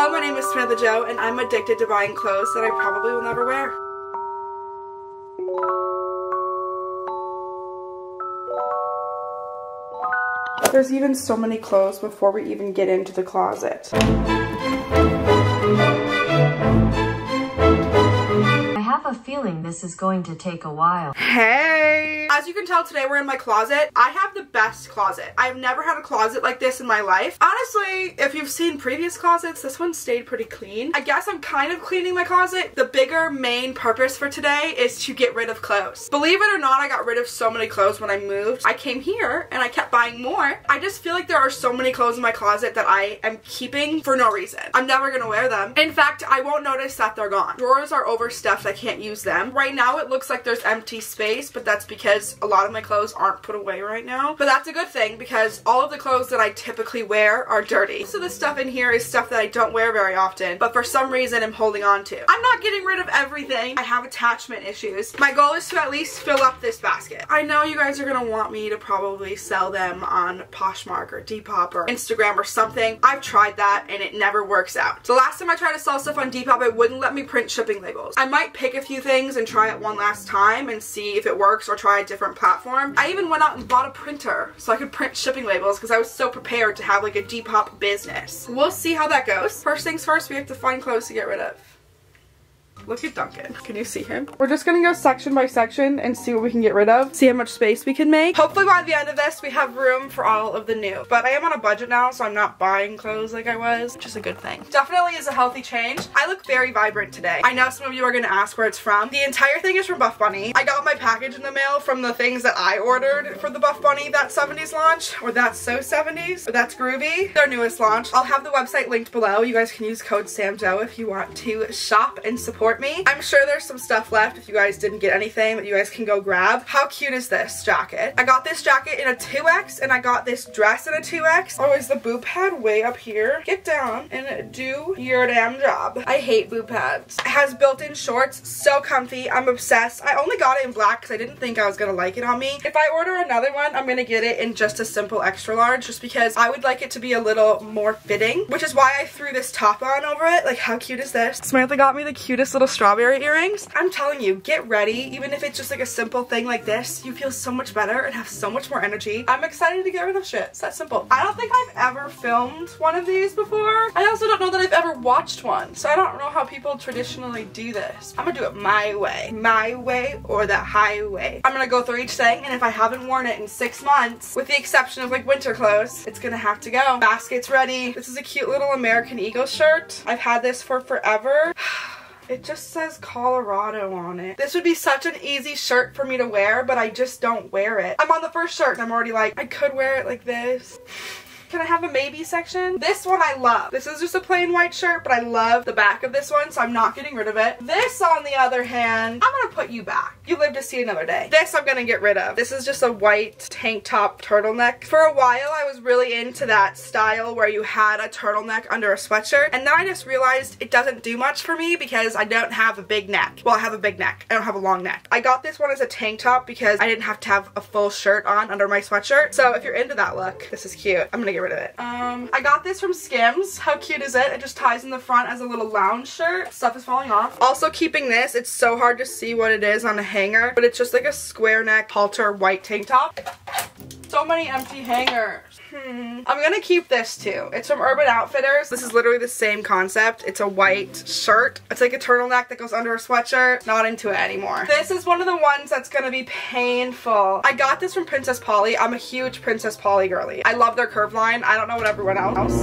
Hello, my name is Samantha Joe, and I'm addicted to buying clothes that I probably will never wear. There's even so many clothes before we even get into the closet. I have a feeling this is going to take a while. Hey! As you can tell, today we're in my closet. I have the best closet. I've never had a closet like this in my life. Honestly, if you've seen previous closets, this one stayed pretty clean. I guess I'm kind of cleaning my closet. The bigger main purpose for today is to get rid of clothes. Believe it or not, I got rid of so many clothes when I moved. I came here and I kept buying more. I just feel like there are so many clothes in my closet that I am keeping for no reason. I'm never gonna wear them. In fact, I won't notice that they're gone. Drawers are overstuffed. I can't use them. Right now it looks like there's empty space, but that's because a lot of my clothes aren't put away right now. But that's a good thing because all of the clothes that I typically wear are dirty. So the stuff in here is stuff that I don't wear very often, but for some reason I'm holding on to. I'm not getting rid of everything. I have attachment issues. My goal is to at least fill up this basket. I know you guys are gonna want me to probably sell them on Poshmark or Depop or Instagram or something. I've tried that and it never works out. The last time I tried to sell stuff on Depop, it wouldn't let me print shipping labels. I might pick a few things and try it one last time and see if it works, or try a different platform. I even went out and bought a printer so I could print shipping labels because I was so prepared to have like a Depop business. We'll see how that goes. First things first, we have to find clothes to get rid of. Look at Duncan. Can you see him? We're just gonna go section by section and see what we can get rid of. See how much space we can make. Hopefully by the end of this we have room for all of the new. But I am on a budget now, so I'm not buying clothes like I was, which is a good thing. Definitely is a healthy change. I look very vibrant today. I know some of you are gonna ask where it's from. The entire thing is from Buff Bunny. I got my package in the mail from the things that I ordered for the Buff Bunny That 70s launch, or That's So 70s, or That's Groovy, their newest launch. I'll have the website linked below. You guys can use code SAMJOE if you want to shop and support me. I'm sure there's some stuff left if you guys didn't get anything that you guys can go grab. How cute is this jacket? I got this jacket in a 2X and I got this dress in a 2X. Oh, is the boob pad way up here? Get down and do your damn job. I hate boob pads. It has built-in shorts. So comfy. I'm obsessed. I only got it in black because I didn't think I was going to like it on me. If I order another one, I'm going to get it in just a simple extra large just because I would like it to be a little more fitting, which is why I threw this top on over it. Like, how cute is this? Samantha got me the cutest little strawberry earrings. I'm telling you, get ready. Even if it's just like a simple thing like this, you feel so much better and have so much more energy. I'm excited to get rid of shit. It's that simple. I don't think I've ever filmed one of these before. I also don't know that I've ever watched one, so I don't know how people traditionally do this. I'm gonna do it my way. My way or the highway. I'm gonna go through each thing, and if I haven't worn it in 6 months, with the exception of like winter clothes, it's gonna have to go. Basket's ready. This is a cute little American Eagle shirt. I've had this for forever. It just says Colorado on it. This would be such an easy shirt for me to wear, but I just don't wear it. I'm on the first shirt and I'm already like, I could wear it like this. Can I have a maybe section? This one I love. This is just a plain white shirt, but I love the back of this one, so I'm not getting rid of it. This, on the other hand, I'm gonna put you back. You live to see another day. This I'm gonna get rid of. This is just a white tank top turtleneck. For a while, I was really into that style where you had a turtleneck under a sweatshirt, and then I just realized it doesn't do much for me because I don't have a big neck. Well, I have a big neck. I don't have a long neck. I got this one as a tank top because I didn't have to have a full shirt on under my sweatshirt, so if you're into that look, this is cute. I'm gonna get rid of it. I got this from Skims. How cute is it? It just ties in the front as a little lounge shirt. Stuff is falling off. Also keeping this, it's so hard to see what it is on a hanger, but it's just like a square neck halter white tank top. So many empty hangers. I'm gonna keep this too. It's from Urban Outfitters. This is literally the same concept. It's a white shirt. It's like a turtleneck that goes under a sweatshirt. Not into it anymore. This is one of the ones that's gonna be painful. I got this from Princess Polly. I'm a huge Princess Polly girly. I love their curve line. I don't know what everyone else.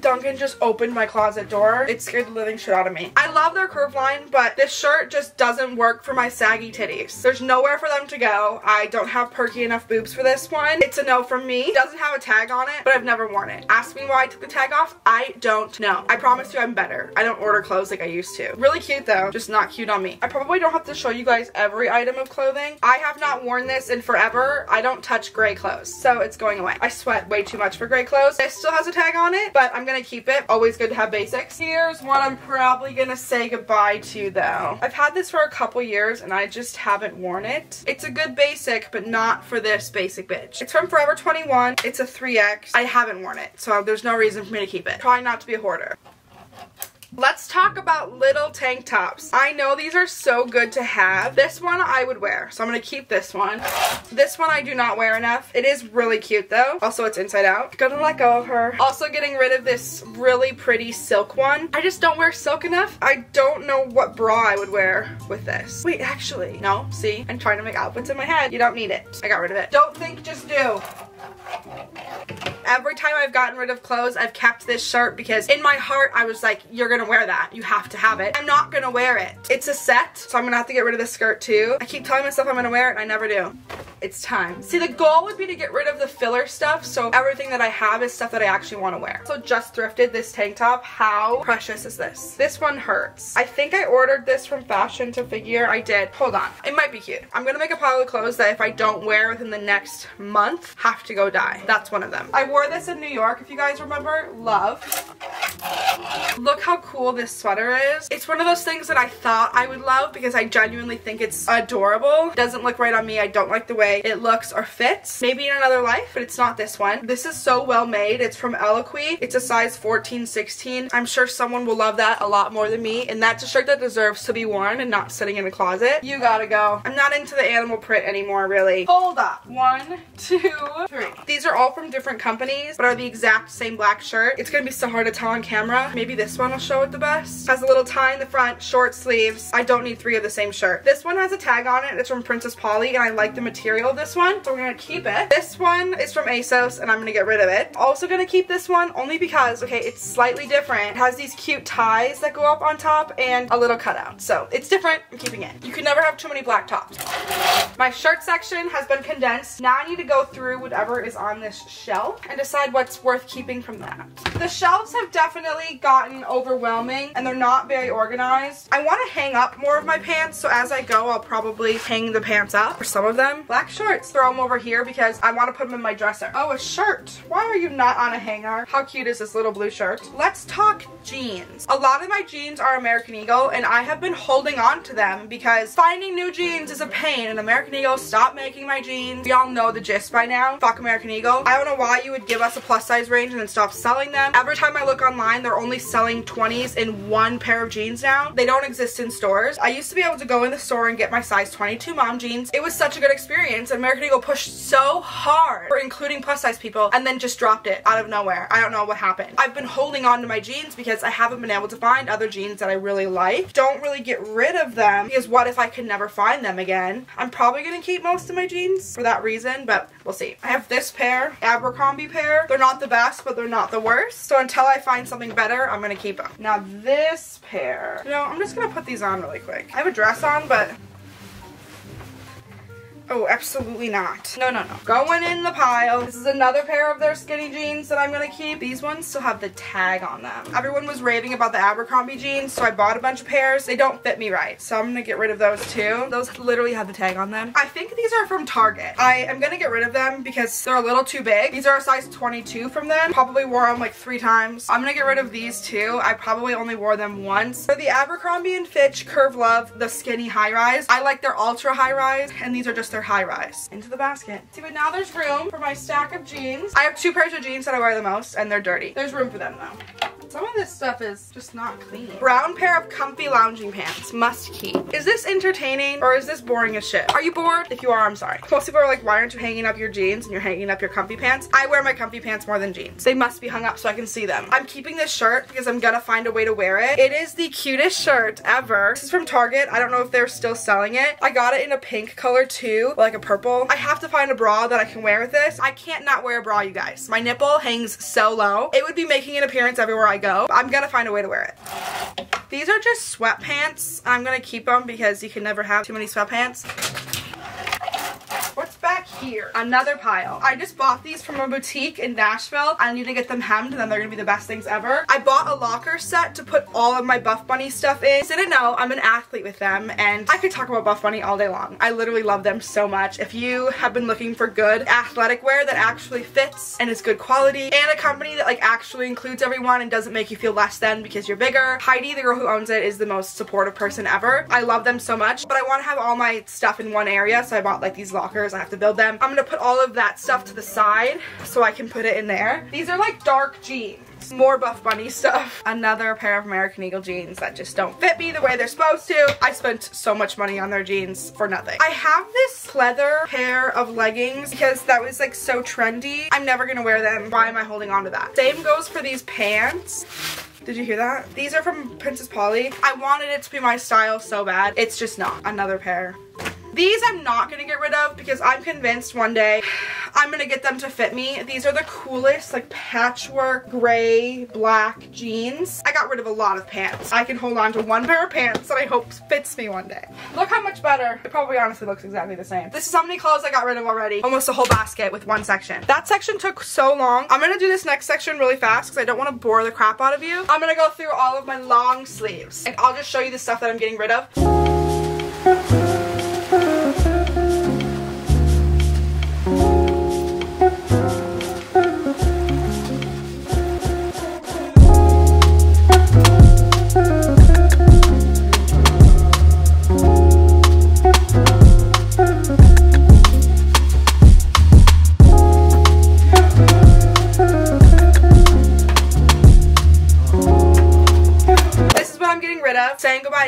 Duncan just opened my closet door. It scared the living shit out of me. I love their curve line, but this shirt just doesn't work for my saggy titties. There's nowhere for them to go. I don't have perky enough boobs for this one. It's a no from me. It doesn't have a tag on it, but I've never worn it. Ask me why I took the tag off. I don't know. I promise you I'm better. I don't order clothes like I used to. Really cute though, just not cute on me. I probably don't have to show you guys every item of clothing. I have not worn this in forever. I don't touch gray clothes, so it's going away. I sweat way too much for gray clothes. It still has a tag on it, but I'm gonna keep it. Always good to have basics. Here's one I'm probably gonna say goodbye to though. I've had this for a couple years and I just haven't worn it. It's a good basic, but not for this basic bitch. It's from Forever 21. It's a 3X. I haven't worn it, so there's no reason for me to keep it. Try not to be a hoarder. Let's talk about little tank tops. I know these are so good to have. This one I would wear, so I'm going to keep this one. This one I do not wear enough. It is really cute though. Also, it's inside out. Gonna let go of her. Also getting rid of this really pretty silk one. I just don't wear silk enough. I don't know what bra I would wear with this. Wait, actually, no, see? I'm trying to make outfits in my head. You don't need it. I got rid of it. Don't think, just do. Every time I've gotten rid of clothes, I've kept this shirt because in my heart, I was like, you're gonna wear that. You have to have it. I'm not gonna wear it. It's a set, so I'm gonna have to get rid of this skirt too. I keep telling myself I'm gonna wear it, and I never do. It's time. See, the goal would be to get rid of the filler stuff, so everything that I have is stuff that I actually want to wear. So just thrifted this tank top. How precious is this? This one hurts. I think I ordered this from Fashion to Figure. I did. Hold on. It might be cute. I'm gonna make a pile of clothes that if I don't wear within the next month, have to go dye. That's one of them. I wore this in New York, if you guys remember. Love. Look how cool this sweater is. It's one of those things that I thought I would love because I genuinely think it's adorable. Doesn't look right on me. I don't like the way it looks or fits. Maybe in another life, but it's not this one. This is so well made. It's from Eloquii. It's a size 14-16. I'm sure someone will love that a lot more than me, and that's a shirt that deserves to be worn and not sitting in a closet. You gotta go. I'm not into the animal print anymore, really. Hold up. 1, 2, 3. These are all from different companies, but are the exact same black shirt. It's gonna be so hard to tell on camera. Maybe this one will show it the best. Has a little tie in the front, short sleeves. I don't need 3 of the same shirt. This one has a tag on it. It's from Princess Polly, and I like the material of this one, so we're gonna keep it. This one is from ASOS, and I'm gonna get rid of it. Also gonna keep this one only because, okay, it's slightly different. It has these cute ties that go up on top and a little cutout, so it's different. I'm keeping it. You can never have too many black tops. My shirt section has been condensed. Now I need to go through whatever is on this shelf and decide what's worth keeping from that. The shelves have definitely gotten overwhelming, and they're not very organized. I want to hang up more of my pants, so as I go, I'll probably hang the pants up, or some of them. Black shorts. Throw them over here because I want to put them in my dresser. Oh, a shirt. Why are you not on a hanger? How cute is this little blue shirt? Let's talk jeans. A lot of my jeans are American Eagle, and I have been holding on to them because finding new jeans is a pain, and American Eagle stopped making my jeans. Y'all know the gist by now. Fuck American Eagle. I don't know why you would give us a plus size range and then stop selling them. Every time I look online, they're only selling 20s in one pair of jeans now. They don't exist in stores. I used to be able to go in the store and get my size 22 mom jeans. It was such a good experience. American Eagle pushed so hard for including plus size people, and then just dropped it out of nowhere. I don't know what happened. I've been holding on to my jeans because I haven't been able to find other jeans that I really like. Don't really get rid of them because what if I could never find them again? I'm probably gonna keep most of my jeans for that reason, but we'll see. I have this pair, Abercrombie pair. They're not the best, but they're not the worst. So until I find something better, I'm gonna keep them. Now this pair, you know, I'm just gonna put these on really quick. I have a dress on, but oh, absolutely not. No, no, no. Going in the pile. This is another pair of their skinny jeans that I'm gonna keep. These ones still have the tag on them. Everyone was raving about the Abercrombie jeans, so I bought a bunch of pairs. They don't fit me right, so I'm gonna get rid of those too. Those literally have the tag on them. I think these are from Target. I am gonna get rid of them because they're a little too big. These are a size 22 from them. Probably wore them like 3 times. I'm gonna get rid of these too. I probably only wore them once. For the Abercrombie and Fitch Curve Love, the skinny high rise. I like their ultra high rise, and these are just their high rise. Into the basket. See, but now there's room for my stack of jeans. I have 2 pairs of jeans that I wear the most, and they're dirty. There's room for them though. Some of this stuff is just not clean. Brown pair of comfy lounging pants. Must keep. Is this entertaining or is this boring as shit? Are you bored? If you are, I'm sorry. Most people are like, why aren't you hanging up your jeans and you're hanging up your comfy pants? I wear my comfy pants more than jeans. They must be hung up so I can see them. I'm keeping this shirt because I'm gonna find a way to wear it. It is the cutest shirt ever. This is from Target. I don't know if they're still selling it. I got it in a pink color too, like a purple. I have to find a bra that I can wear with this. I can't not wear a bra, you guys. My nipple hangs so low. It would be making an appearance everywhere I go. I'm gonna find a way to wear it. These are just sweatpants. I'm gonna keep them because you can never have too many sweatpants. What's back here? Another pile. I just bought these from a boutique in Nashville. I need to get them hemmed, then they're gonna be the best things ever. I bought a locker set to put all of my Buff Bunny stuff in. So I didn't know, I'm an athlete with them, and I could talk about Buff Bunny all day long. I literally love them so much. If you have been looking for good athletic wear that actually fits and is good quality, and a company that like actually includes everyone and doesn't make you feel less than because you're bigger, Heidi, the girl who owns it, is the most supportive person ever. I love them so much, but I want to have all my stuff in one area, so I bought like these lockers. I have to build them. I'm gonna put all of that stuff to the side so I can put it in there. These are like dark jeans. More Buff Bunny stuff. Another pair of American Eagle jeans that just don't fit me the way they're supposed to. I spent so much money on their jeans for nothing. I have this pleather pair of leggings because that was like so trendy. I'm never gonna wear them. Why am I holding on to that? Same goes for these pants. Did you hear that? These are from Princess Polly. I wanted it to be my style so bad. It's just not. Another pair. These I'm not gonna get rid of because I'm convinced one day I'm gonna get them to fit me. These are the coolest, like, patchwork gray black jeans. I got rid of a lot of pants. I can hold on to one pair of pants that I hope fits me one day. Look how much better. It probably honestly looks exactly the same. This is how many clothes I got rid of already. Almost a whole basket with one section. That section took so long. I'm gonna do this next section really fast because I don't want to bore the crap out of you. I'm gonna go through all of my long sleeves and I'll just show you the stuff that I'm getting rid of.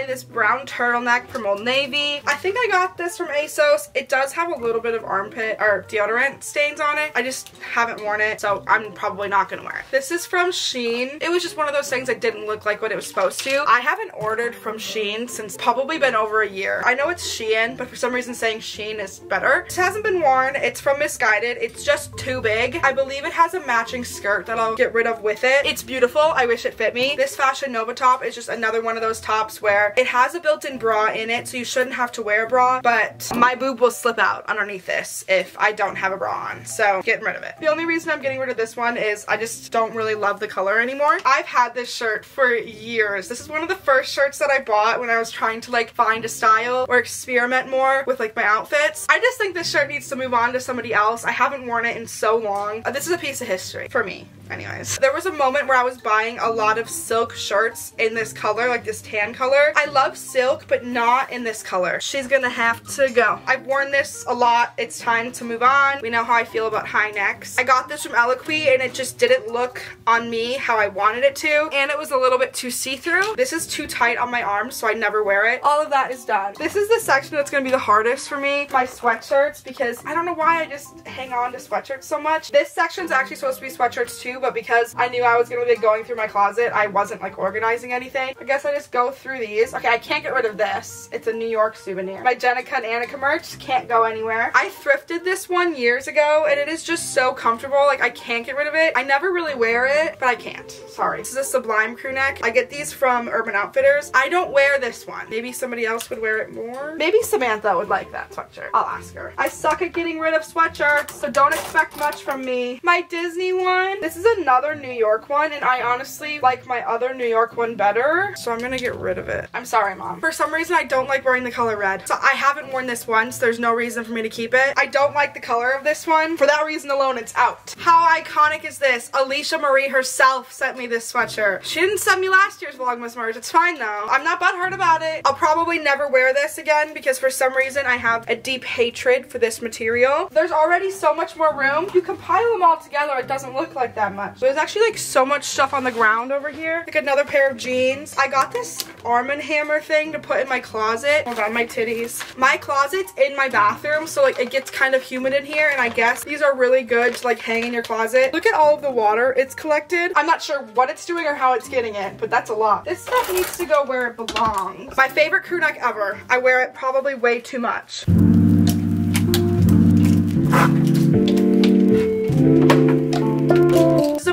This brown turtleneck from Old Navy. I think I got this from ASOS. It does have a little bit of armpit or deodorant stains on it. I just haven't worn it, so I'm probably not gonna wear it. This is from Shein. It was just one of those things that didn't look like what it was supposed to. I haven't ordered from Shein since probably been over a year. I know it's Shein, but for some reason saying Shein is better. This hasn't been worn. It's from Misguided. It's just too big. I believe it has a matching skirt that I'll get rid of with it. It's beautiful. I wish it fit me. This Fashion Nova top is just another one of those tops where it has a built-in bra in it, so you shouldn't have to wear a bra, but my boob will slip out underneath this if I don't have a bra on, so getting rid of it. The only reason I'm getting rid of this one is I just don't really love the color anymore. I've had this shirt for years. This is one of the first shirts that I bought when I was trying to, like, find a style or experiment more with, like, my outfits. I just think this shirt needs to move on to somebody else. I haven't worn it in so long. This is a piece of history for me. Anyways, there was a moment where I was buying a lot of silk shirts in this color, like this tan color. I love silk, but not in this color. She's gonna have to go. I've worn this a lot. It's time to move on. We know how I feel about high necks. I got this from Eloquii, and it just didn't look on me how I wanted it to, and it was a little bit too see-through. This is too tight on my arms, so I never wear it. All of that is done. This is the section that's gonna be the hardest for me, my sweatshirts, because I don't know why I just hang on to sweatshirts so much. This section's actually supposed to be sweatshirts too, but because I knew I was gonna be going through my closet, I wasn't, like, organizing anything. I guess I just go through these. Okay, I can't get rid of this. It's a New York souvenir. My Jenica and Annika merch can't go anywhere. I thrifted this one years ago, and it is just so comfortable. Like, I can't get rid of it. I never really wear it, but I can't. Sorry. This is a Sublime crew neck. I get these from Urban Outfitters. I don't wear this one. Maybe somebody else would wear it more. Maybe Samantha would like that sweatshirt. I'll ask her. I suck at getting rid of sweatshirts, so don't expect much from me. My Disney one. This is another New York one, and I honestly like my other New York one better, so I'm gonna get rid of it. I'm sorry, Mom. For some reason, I don't like wearing the color red, so I haven't worn this one, so there's no reason for me to keep it. I don't like the color of this one. For that reason alone, it's out. How iconic is this? Alicia Marie herself sent me this sweatshirt. She didn't send me last year's Vlogmas merch. It's fine, though. I'm not butthurt about it. I'll probably never wear this again because for some reason, I have a deep hatred for this material. There's already so much more room. If you compile them all together, it doesn't look like that much. There's actually, like, so much stuff on the ground over here. Like, another pair of jeans. I got this Arm and Hammer thing to put in my closet. Hold on, my titties. My closet's in my bathroom, so, like, it gets kind of humid in here, and I guess these are really good to, like, hang in your closet. Look at all of the water it's collected. I'm not sure what it's doing or how it's getting it, but that's a lot. This stuff needs to go where it belongs. My favorite crew neck ever. I wear it probably way too much.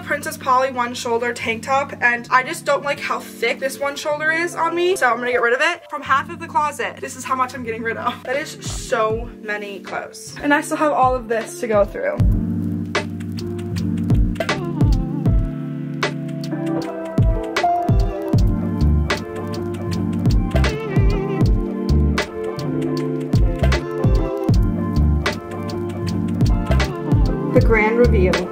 Princess Polly one shoulder tank top, and I just don't like how thick this one shoulder is on me, so I'm gonna get rid of it. From half of the closet, this is how much I'm getting rid of. That is so many clothes. And I still have all of this to go through. The grand reveal.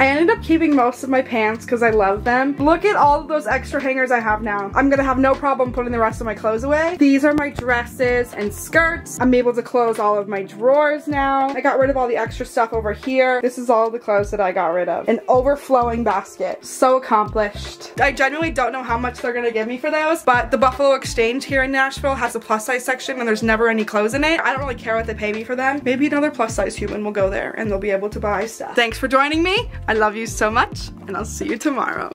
I ended up up keeping most of my pants because I love them. Look at all of those extra hangers I have now. I'm gonna have no problem putting the rest of my clothes away. These are my dresses and skirts. I'm able to close all of my drawers now. I got rid of all the extra stuff over here. This is all the clothes that I got rid of. An overflowing basket. So accomplished. I genuinely don't know how much they're gonna give me for those, but the Buffalo Exchange here in Nashville has a plus size section and there's never any clothes in it. I don't really care what they pay me for them. Maybe another plus size human will go there and they'll be able to buy stuff. Thanks for joining me. I love you so much and I'll see you tomorrow.